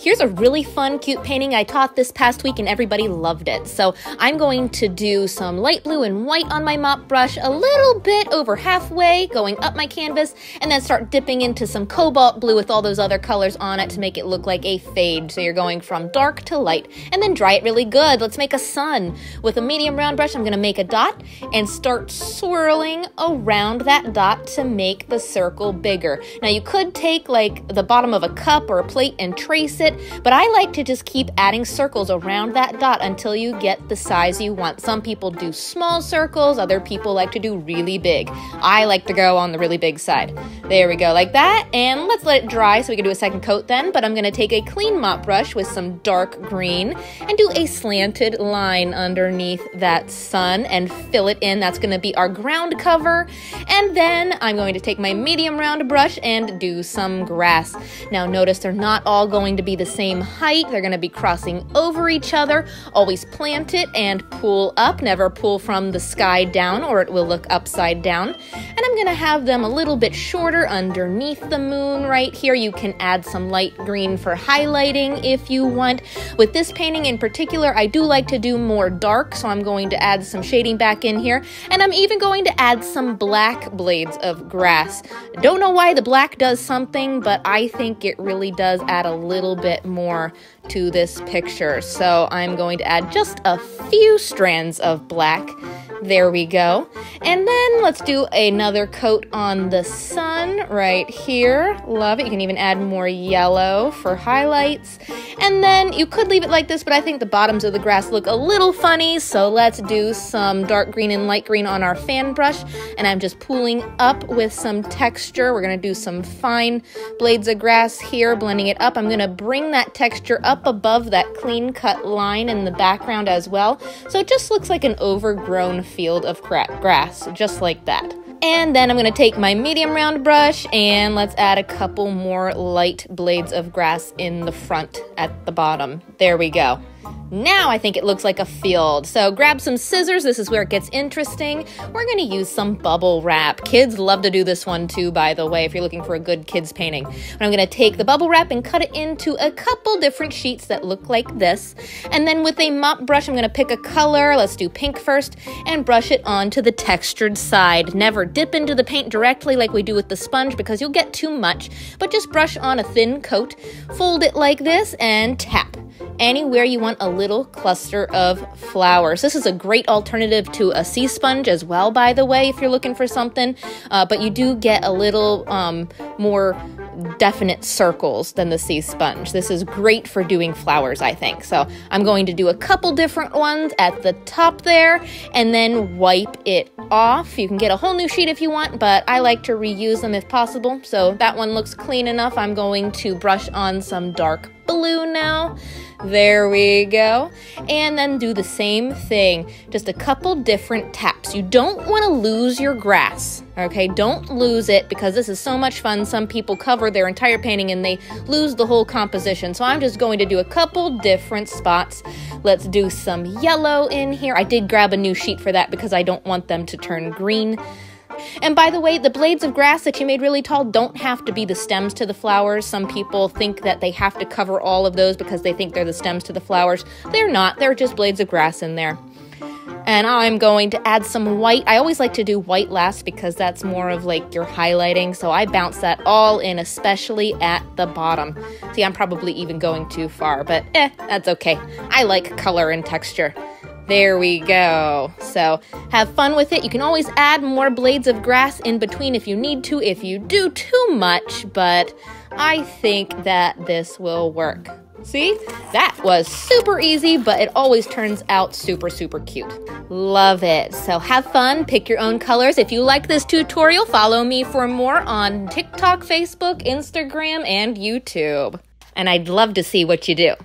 Here's a really fun, cute painting I taught this past week and everybody loved it. So I'm going to do some light blue and white on my mop brush, a little bit over halfway going up my canvas, and then start dipping into some cobalt blue with all those other colors on it to make it look like a fade. So you're going from dark to light, and then dry it really good. Let's make a sun. With a medium round brush, I'm going to make a dot and start swirling around that dot to make the circle bigger. Now you could take like the bottom of a cup or a plate and trace it, but I like to just keep adding circles around that dot until you get the size you want. Some people do small circles, other people like to do really big. I like to go on the really big side. There we go, like that, and let's let it dry so we can do a second coat then, but I'm gonna take a clean mop brush with some dark green and do a slanted line underneath that sun and fill it in. That's gonna be our ground cover, and then I'm going to take my medium round brush and do some grass. Now notice they're not all going to be the same height. They're going to be crossing over each other. Always plant it and pull up. Never pull from the sky down or it will look upside down. And I'm going to have them a little bit shorter underneath the moon right here. You can add some light green for highlighting if you want. With this painting in particular, I do like to do more dark, so I'm going to add some shading back in here. And I'm even going to add some black blades of grass. Don't know why the black does something, but I think it really does add a little bit more to this picture. So I'm going to add just a few strands of black. There we go. And then let's do another coat on the sun right here. Love it. You can even add more yellow for highlights. And then you could leave it like this, but I think the bottoms of the grass look a little funny. So let's do some dark green and light green on our fan brush. And I'm just pulling up with some texture. We're going to do some fine blades of grass here, blending it up. I'm going to bring that texture up above that clean cut line in the background as well. So it just looks like an overgrown field of grass, just like that. And then I'm going to take my medium round brush and let's add a couple more light blades of grass in the front at the bottom. There we go. Now I think it looks like a field. So grab some scissors. This is where it gets interesting. We're going to use some bubble wrap. Kids love to do this one too, by the way, if you're looking for a good kids painting. But I'm going to take the bubble wrap and cut it into a couple different sheets that look like this. And then with a mop brush, I'm going to pick a color. Let's do pink first and brush it onto the textured side. Never dip into the paint directly like we do with the sponge because you'll get too much. But just brush on a thin coat, fold it like this, and tap. Anywhere you want a little cluster of flowers. This is a great alternative to a sea sponge as well, by the way, if you're looking for something, but you do get a little more definite circles than the sea sponge. This is great for doing flowers, I think. So I'm going to do a couple different ones at the top there and then wipe it off. You can get a whole new sheet if you want, but I like to reuse them if possible. So that one looks clean enough. I'm going to brush on some dark blue now. There we go. And then do the same thing, just a couple different taps. You don't want to lose your grass, okay? Don't lose it because this is so much fun. Some people cover their entire painting and they lose the whole composition. So I'm just going to do a couple different spots. Let's do some yellow in here. I did grab a new sheet for that because I don't want them to turn green. And by the way, the blades of grass that you made really tall don't have to be the stems to the flowers. Some people think that they have to cover all of those because they think they're the stems to the flowers. They're not. They're just blades of grass in there. And I'm going to add some white. I always like to do white last because that's more of like your highlighting. So I bounce that all in, especially at the bottom. See, I'm probably even going too far, but that's okay. I like color and texture. There we go. So have fun with it. You can always add more blades of grass in between if you need to, if you do too much, but I think that this will work. See? That was super easy, but it always turns out super, super cute. Love it. So have fun. Pick your own colors. If you like this tutorial, follow me for more on TikTok, Facebook, Instagram, and YouTube. And I'd love to see what you do.